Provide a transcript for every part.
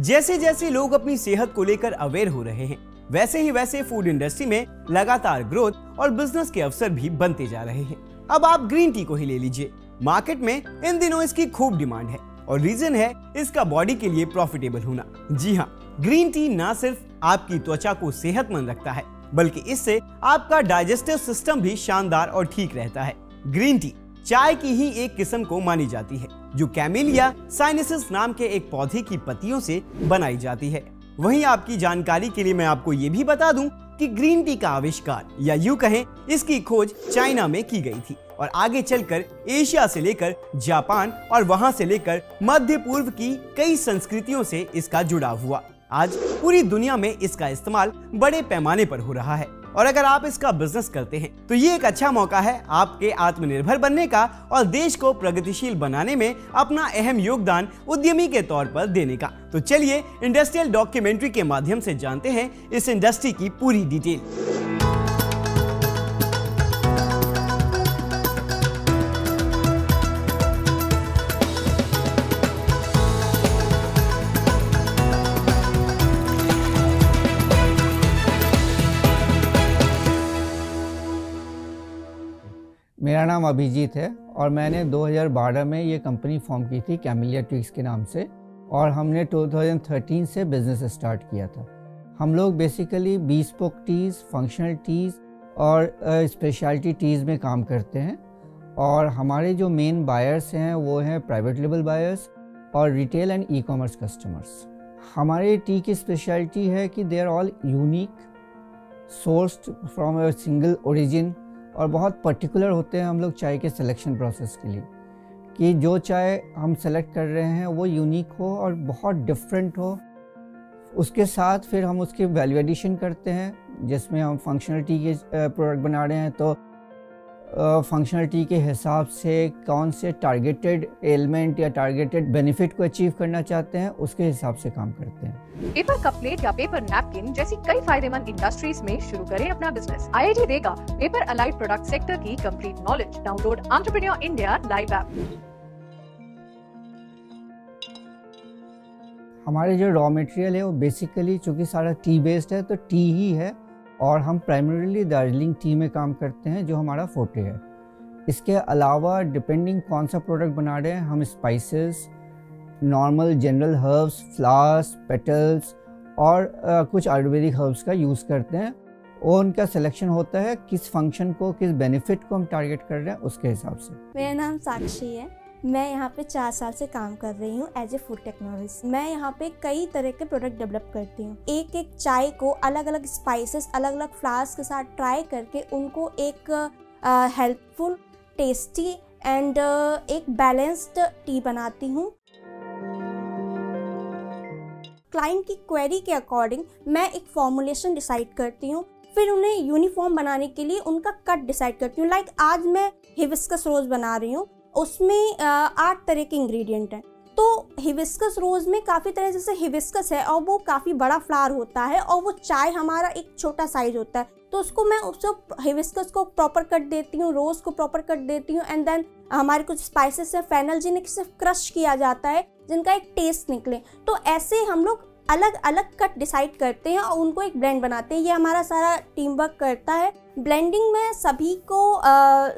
जैसे जैसे लोग अपनी सेहत को लेकर अवेयर हो रहे हैं, वैसे ही वैसे फूड इंडस्ट्री में लगातार ग्रोथ और बिजनेस के अवसर भी बनते जा रहे हैं। अब आप ग्रीन टी को ही ले लीजिए, मार्केट में इन दिनों इसकी खूब डिमांड है और रीजन है इसका बॉडी के लिए प्रॉफिटेबल होना। जी हाँ, ग्रीन टी ना सिर्फ आपकी त्वचा को सेहतमंद रखता है, बल्कि इससे आपका डाइजेस्टिव सिस्टम भी शानदार और ठीक रहता है। ग्रीन टी चाय की ही एक किस्म को मानी जाती है, जो कैमेलिया साइनेसिस नाम के एक पौधे की पत्तियों से बनाई जाती है। वहीं आपकी जानकारी के लिए मैं आपको ये भी बता दूं कि ग्रीन टी का आविष्कार, या यूं कहें इसकी खोज, चाइना में की गई थी और आगे चलकर एशिया से लेकर जापान और वहां से लेकर मध्य पूर्व की कई संस्कृतियों से इसका जुड़ाव हुआ। आज पूरी दुनिया में इसका इस्तेमाल बड़े पैमाने पर हो रहा है और अगर आप इसका बिजनेस करते हैं तो ये एक अच्छा मौका है आपके आत्मनिर्भर बनने का और देश को प्रगतिशील बनाने में अपना अहम योगदान उद्यमी के तौर पर देने का। तो चलिए इंडस्ट्रियल डॉक्यूमेंट्री के माध्यम से जानते हैं इस इंडस्ट्री की पूरी डिटेल। मेरा नाम अभिजीत है और मैंने 2012 में ये कंपनी फॉर्म की थी कैमेलिया ट्विक्स के नाम से और हमने 2013 से बिज़नेस स्टार्ट किया था। हम लोग basically bespoke teas, functional teas और स्पेशलिटी टीज़ में काम करते हैं और हमारे जो मेन बायर्स हैं वो हैं प्राइवेट लेबल बायर्स और retail and e commerce customers. हमारे टी की स्पेशलिटी है कि they are all unique, sourced from a single origin और बहुत पर्टिकुलर होते हैं हम लोग चाय के सिलेक्शन प्रोसेस के लिए कि जो चाय हम सेलेक्ट कर रहे हैं वो यूनिक हो और बहुत डिफरेंट हो। उसके साथ फिर हम उसकी वैल्यू एडिशन करते हैं, जिसमें हम फंक्शनल टी के प्रोडक्ट बना रहे हैं तो फंक्शनल टी के हिसाब से कौन से टारगेटेड एलिमेंट या टारगेटेड बेनिफिट को अचीव करना चाहते हैं उसके हिसाब से काम करते हैं। पेपर कप प्लेट या पेपर नैपकिन जैसी कई फायदेमंद इंडस्ट्रीज में शुरू करें अपना बिजनेस। आईआईटी देगा पेपर अलाइड प्रोडक्ट सेक्टर की complete knowledge. Download entrepreneur India live app. हमारे जो रॉ मटेरियल है वो बेसिकली चूँकि सारा टी बेस्ड है तो टी ही है और हम प्राइमरीली दार्जिलिंग टी में काम करते हैं जो हमारा फोटे है। इसके अलावा डिपेंडिंग कौन सा प्रोडक्ट बना रहे हैं हम spices, normal general herbs, flowers, petals और कुछ आयुर्वेदिक हर्ब्स का यूज़ करते हैं और उनका सिलेक्शन होता है किस फंक्शन को, किस बेनिफिट को हम टारगेट कर रहे हैं उसके हिसाब से। मेरा नाम साक्षी है, मैं यहाँ पे 4 साल से काम कर रही हूँ एज ए फूड टेक्नोलॉजिस्ट। मैं यहाँ पे कई तरह के प्रोडक्ट डेवलप करती हूँ। एक एक चाय को अलग अलग स्पाइसेस, अलग अलग फ्लावर्स के साथ ट्राई करके उनको एक हेल्पफुल, टेस्टी एंड एक बैलेंस्ड टी बनाती हूँ। क्लाइंट की क्वेरी के अकॉर्डिंग मैं एक फॉर्मुलेशन डिसाइड करती हूँ, फिर उन्हें यूनिफॉर्म बनाने के लिए उनका कट डिसाइड करती हूँ। लाइक आज मैं हिबिस्कस रोज बना रही हूँ, उसमें 8 तरह के इंग्रेडिएंट हैं तो हिबिस्कस रोज़ में काफ़ी तरह, जैसे हिबिस्कस है और वो काफ़ी बड़ा फ्लावर होता है और वो चाय हमारा एक छोटा साइज होता है तो उसको मैं हिबिस्कस को प्रॉपर कट देती हूँ, रोज़ को प्रॉपर कट देती हूँ एंड देन हमारे कुछ स्पाइसेस है फेनल जिन्हें सिर्फ क्रश किया जाता है जिनका एक टेस्ट निकले। तो ऐसे हम लोग अलग अलग कट डिसाइड करते हैं और उनको एक ब्लेंड बनाते हैं। ये हमारा सारा टीम वर्क करता है। ब्लेंडिंग में सभी को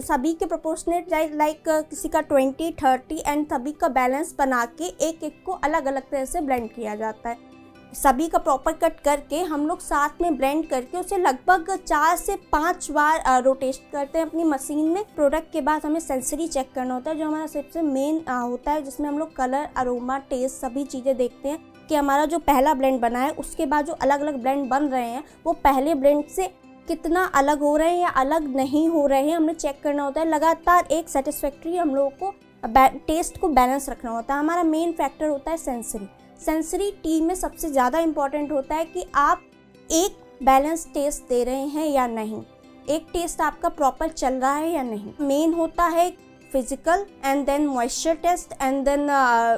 सभी के प्रोपोर्शनेट लाइक किसी का 20, 30 एंड सभी का बैलेंस बना के एक एक को अलग अलग तरह से ब्लेंड किया जाता है। सभी का प्रॉपर कट करके हम लोग साथ में ब्लेंड करके उसे लगभग 4 से 5 बार रोटेट करते हैं अपनी मशीन में। प्रोडक्ट के बाद हमें सेंसरी चेक करना होता है जो हमारा सबसे मेन होता है, जिसमें हम लोग कलर, अरोमा, टेस्ट सभी चीज़ें देखते हैं कि हमारा जो पहला ब्लेंड बना है उसके बाद जो अलग अलग ब्लेंड बन रहे हैं वो पहले ब्लेंड से कितना अलग हो रहे हैं या अलग नहीं हो रहे हैं हमने चेक करना होता है। लगातार एक सेटिस्फैक्ट्री हम लोगों को टेस्ट को बैलेंस रखना होता है। हमारा मेन फैक्टर होता है सेंसरी। सेंसरी टी में सबसे ज़्यादा इम्पॉर्टेंट होता है कि आप एक बैलेंस टेस्ट दे रहे हैं या नहीं, एक टेस्ट आपका प्रॉपर चल रहा है या नहीं। मेन होता है physical and then moisture test and then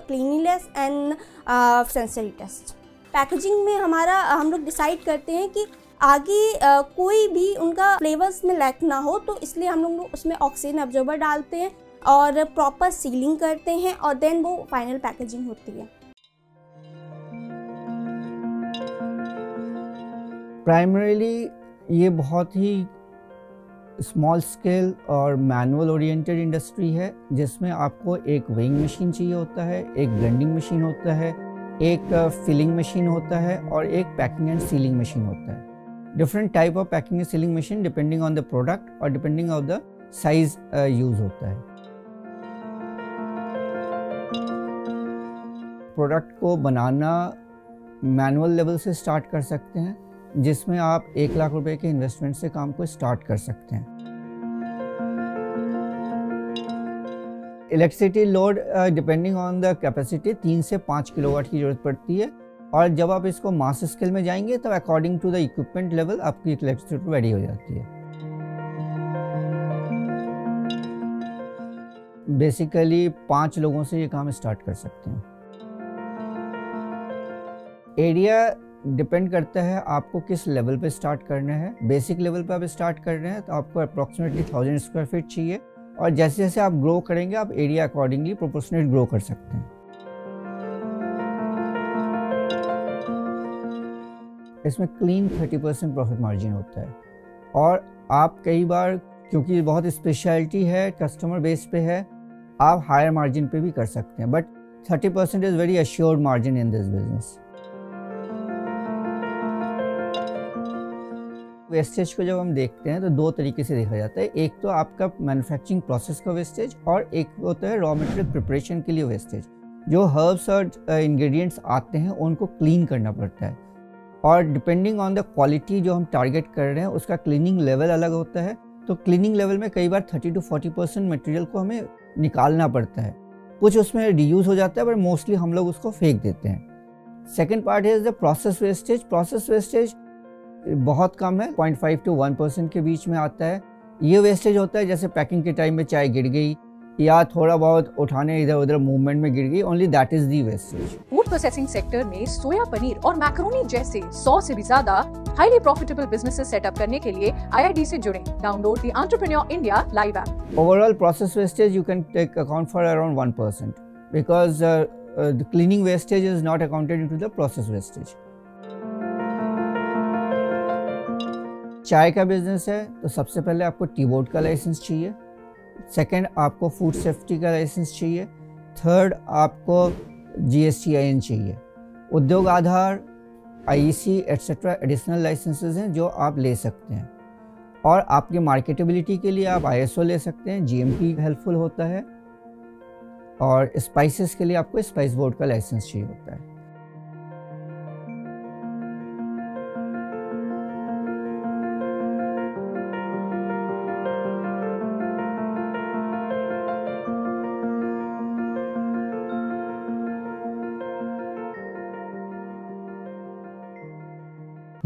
cleanliness and sensory test. Packaging में हम लोग डिसाइड करते हैं कि आगे कोई भी उनका फ्लेवर्स में लैक ना हो तो इसलिए हम लोग उसमें ऑक्सीजन अब्जॉर्बर डालते हैं और प्रॉपर सीलिंग करते हैं और देन वो फाइनल पैकेजिंग होती है। प्राइमरीली ये बहुत ही स्मॉल स्केल और मैनुअल ओरिएंटेड इंडस्ट्री है, जिसमें आपको एक वेइंग मशीन चाहिए होता है, एक ब्लेंडिंग मशीन होता है, एक फिलिंग मशीन होता है और एक पैकिंग एंड सीलिंग मशीन होता है। Different type of packing and sealing machine depending on the product और depending on the size use होता है। प्रोडक्ट को बनाना मैनुअल लेवल से स्टार्ट कर सकते हैं, जिसमें आप 1 लाख रुपए के इन्वेस्टमेंट से काम को स्टार्ट कर सकते हैं। Electricity load depending on the capacity 3 से 5 किलोवाट की ज़रूरत पड़ती है, और जब आप इसको मास स्केल में जाएंगे तो according to the equipment level आपकी इलेक्ट्रिसिटी वेरी हो जाती है। बेसिकली 5 लोगों से ये काम स्टार्ट कर सकते हैं। एरिया डिपेंड करता है आपको किस लेवल पे स्टार्ट करना है। बेसिक लेवल पे आप स्टार्ट कर रहे हैं तो आपको अप्रॉक्सीमेटली 1000 स्क्वायर फीट चाहिए, और जैसे जैसे आप ग्रो करेंगे आप एरिया अकॉर्डिंगली प्रोपोर्शनेट ग्रो कर सकते हैं। इसमें क्लीन 30% प्रॉफिट मार्जिन होता है, और आप कई बार क्योंकि बहुत स्पेशलिटी है, कस्टमर बेस पे है, आप हायर मार्जिन पे भी कर सकते हैं, but 30% is very assured margin in this business. Wastage को जब हम देखते हैं तो 2 तरीके से देखा जाता है। एक तो आपका मैन्युफैक्चरिंग प्रोसेस का वेस्टेज, और एक होता है रॉ मटेरियल प्रिपरेशन के लिए वेस्टेज। जो हर्ब्स और इंग्रेडिएंट्स आते हैं उनको क्लीन करना पड़ता है, और डिपेंडिंग ऑन द क्वालिटी जो हम टारगेट कर रहे हैं उसका क्लीनिंग लेवल अलग होता है। तो क्लीनिंग लेवल में कई बार 30 से 40% मटेरियल को हमें निकालना पड़ता है। कुछ उसमें रीयूज़ हो जाता है, बट मोस्टली हम लोग उसको फेंक देते हैं। Second part is the process wastage. Process wastage बहुत कम है, 0.5 से 1% के बीच में आता है। ये वेस्टेज होता है जैसे पैकिंग के टाइम में चाय गिर गई, या थोड़ा बहुत उठाने इधर उधर मूवमेंट में गिर गई, only that is the wastage. Food processing sector में सोया पनीर और मैक्रोनी जैसे 100 से भी ज्यादा हाईली प्रॉफिटेबल बिजनेसेस सेटअप करने के लिए IID से जुड़े। Download the entrepreneur India live app. Overall process wastage you can take account for around 1%, because the cleaning wastage is not accounted into the process wastage. चाय का business है तो सबसे पहले आपको टी बोर्ड का लाइसेंस चाहिए, second आपको फूड सेफ्टी का लाइसेंस चाहिए, थर्ड आपको GSTIN चाहिए। Udyog Aadhaar, IEC etcetera additional licences हैं जो आप ले सकते हैं, और आपके मार्केटेबिलिटी के लिए आप ISO ले सकते हैं, GMP हेल्पफुल होता है, और स्पाइसेस के लिए आपको स्पाइस बोर्ड का लाइसेंस चाहिए होता है।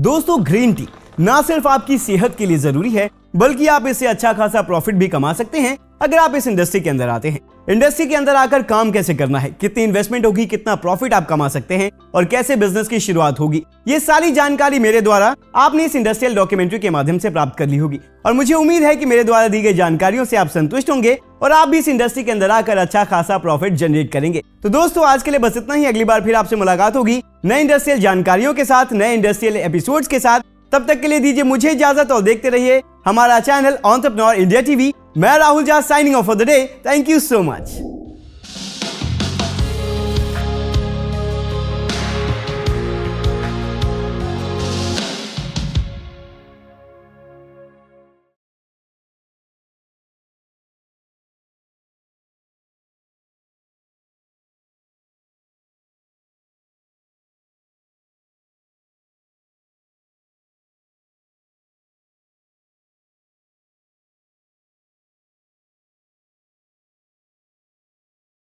दोस्तों, ग्रीन टी ना सिर्फ आपकी सेहत के लिए जरूरी है, बल्कि आप इससे अच्छा खासा प्रॉफिट भी कमा सकते हैं अगर आप इस इंडस्ट्री के अंदर आते हैं। इंडस्ट्री के अंदर आकर काम कैसे करना है, कितनी इन्वेस्टमेंट होगी, कितना प्रॉफिट आप कमा सकते हैं और कैसे बिजनेस की शुरुआत होगी, ये सारी जानकारी मेरे द्वारा आपने इस इंडस्ट्रियल डॉक्यूमेंट्री के माध्यम से प्राप्त कर ली होगी। और मुझे उम्मीद है कि मेरे द्वारा दी गई जानकारियों से आप संतुष्ट होंगे और आप भी इस इंडस्ट्री के अंदर आकर अच्छा खासा प्रॉफिट जनरेट करेंगे। तो दोस्तों, आज के लिए बस इतना ही। अगली बार फिर आपसे मुलाकात होगी नए इंडस्ट्रियल जानकारियों के साथ, नए इंडस्ट्रियल एपिसोड्स के साथ। तब तक के लिए दीजिए मुझे इजाजत और देखते रहिए हमारा चैनल एंटरप्रेन्योर इंडिया टीवी। मैं Rahul Jha, signing off for the day. Thank you so much.